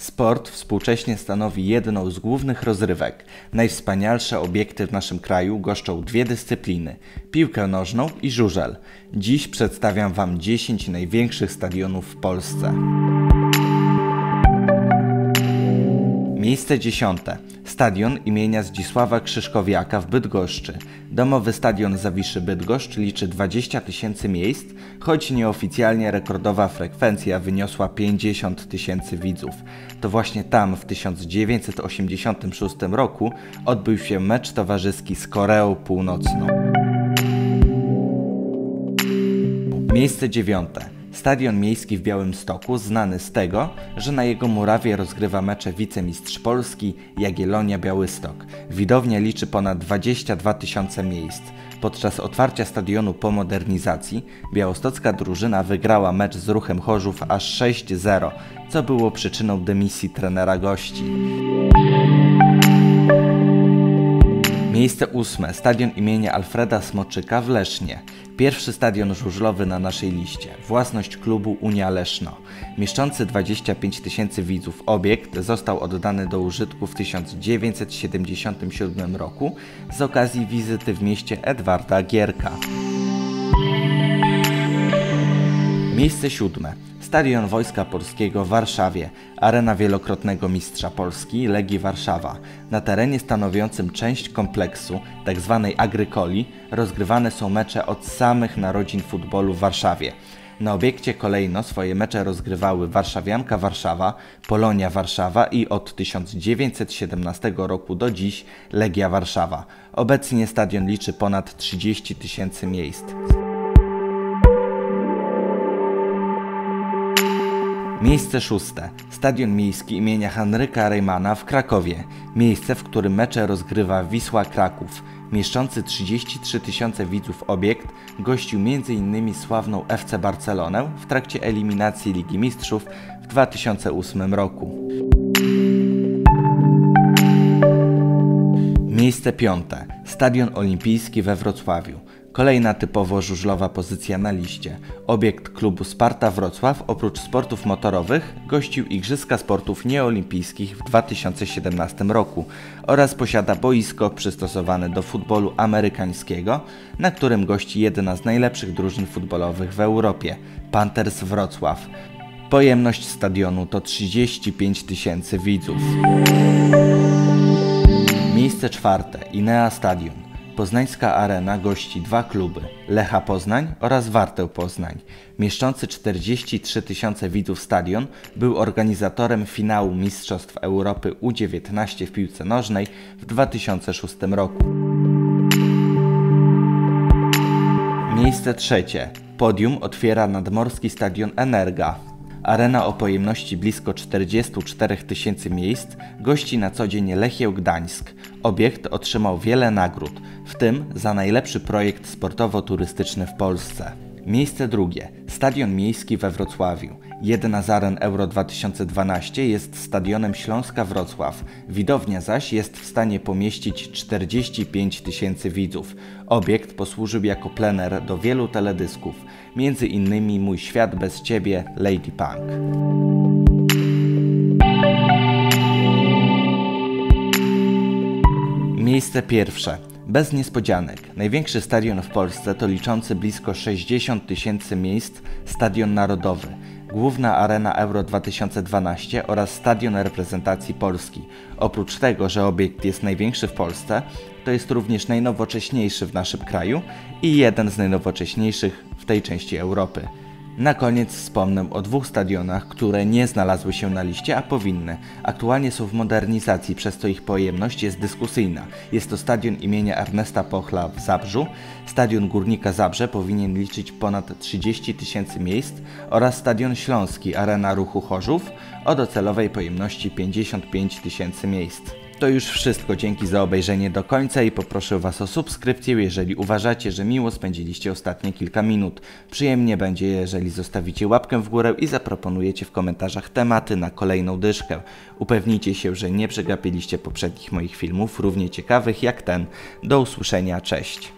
Sport współcześnie stanowi jedną z głównych rozrywek. Najwspanialsze obiekty w naszym kraju goszczą dwie dyscypliny – piłkę nożną i żużel. Dziś przedstawiam Wam 10 największych stadionów w Polsce. Miejsce 10. Stadion imienia Zdzisława Krzyszkowiaka w Bydgoszczy. Domowy stadion Zawiszy Bydgoszcz liczy 20 000 miejsc, choć nieoficjalnie rekordowa frekwencja wyniosła 50 000 widzów. To właśnie tam w 1986 roku odbył się mecz towarzyski z Koreą Północną. Miejsce 9. Stadion miejski w Białymstoku znany z tego, że na jego murawie rozgrywa mecze wicemistrz Polski Jagiellonia-Białystok. Widownia liczy ponad 22 000 miejsc. Podczas otwarcia stadionu po modernizacji białostocka drużyna wygrała mecz z Ruchem Chorzów aż 6-0, co było przyczyną dymisji trenera gości. Miejsce 8. Stadion imienia Alfreda Smoczyka w Lesznie. Pierwszy stadion żużlowy na naszej liście. Własność klubu Unia Leszno. Mieszczący 25 000 widzów obiekt został oddany do użytku w 1977 roku z okazji wizyty w mieście Edwarda Gierka. Miejsce 7. Stadion Wojska Polskiego w Warszawie, arena wielokrotnego mistrza Polski Legii Warszawa. Na terenie stanowiącym część kompleksu, tzw. Agrykoli, rozgrywane są mecze od samych narodzin futbolu w Warszawie. Na obiekcie kolejno swoje mecze rozgrywały Warszawianka Warszawa, Polonia Warszawa i od 1917 roku do dziś Legia Warszawa. Obecnie stadion liczy ponad 30 000 miejsc. Miejsce 6. Stadion miejski imienia Henryka Reymana w Krakowie. Miejsce, w którym mecze rozgrywa Wisła Kraków. Mieszczący 33 000 widzów obiekt gościł m.in. sławną FC Barcelonę w trakcie eliminacji Ligi Mistrzów w 2008 roku. Miejsce 5. Stadion olimpijski we Wrocławiu. Kolejna typowo żużlowa pozycja na liście. Obiekt klubu Sparta-Wrocław oprócz sportów motorowych gościł Igrzyska Sportów Nieolimpijskich w 2017 roku oraz posiada boisko przystosowane do futbolu amerykańskiego, na którym gości jedna z najlepszych drużyn futbolowych w Europie – Panthers-Wrocław. Pojemność stadionu to 35 000 widzów. Miejsce 4. Inea Stadium. Poznańska arena gości dwa kluby – Lecha Poznań oraz Wartę Poznań. Mieszczący 43 000 widzów stadion był organizatorem finału Mistrzostw Europy U19 w piłce nożnej w 2006 roku. Miejsce 3. Podium otwiera nadmorski stadion Energa. Arena o pojemności blisko 44 000 miejsc gości na co dzień Lechię Gdańsk. Obiekt otrzymał wiele nagród, w tym za najlepszy projekt sportowo-turystyczny w Polsce. Miejsce 2. Stadion miejski we Wrocławiu. Jedna z aren Euro 2012 jest stadionem Śląska Wrocław. Widownia zaś jest w stanie pomieścić 45 000 widzów. Obiekt posłużył jako plener do wielu teledysków, między innymi Mój świat bez ciebie, Lady Pank. Miejsce 1. Bez niespodzianek. Największy stadion w Polsce to liczący blisko 60 000 miejsc Stadion Narodowy. Główna arena Euro 2012 oraz Stadion Reprezentacji Polski. Oprócz tego, że obiekt jest największy w Polsce, to jest również najnowocześniejszy w naszym kraju i jeden z najnowocześniejszych w tej części Europy. Na koniec wspomnę o dwóch stadionach, które nie znalazły się na liście, a powinny. Aktualnie są w modernizacji, przez co ich pojemność jest dyskusyjna. Jest to stadion imienia Ernesta Pochla w Zabrzu. Stadion Górnika Zabrze powinien liczyć ponad 30 000 miejsc oraz stadion Śląski Arena Ruchu Chorzów o docelowej pojemności 55 000 miejsc. To już wszystko, dzięki za obejrzenie do końca i poproszę Was o subskrypcję, jeżeli uważacie, że miło spędziliście ostatnie kilka minut. Przyjemnie będzie, jeżeli zostawicie łapkę w górę i zaproponujecie w komentarzach tematy na kolejną dyszkę. Upewnijcie się, że nie przegapiliście poprzednich moich filmów, równie ciekawych jak ten. Do usłyszenia, cześć!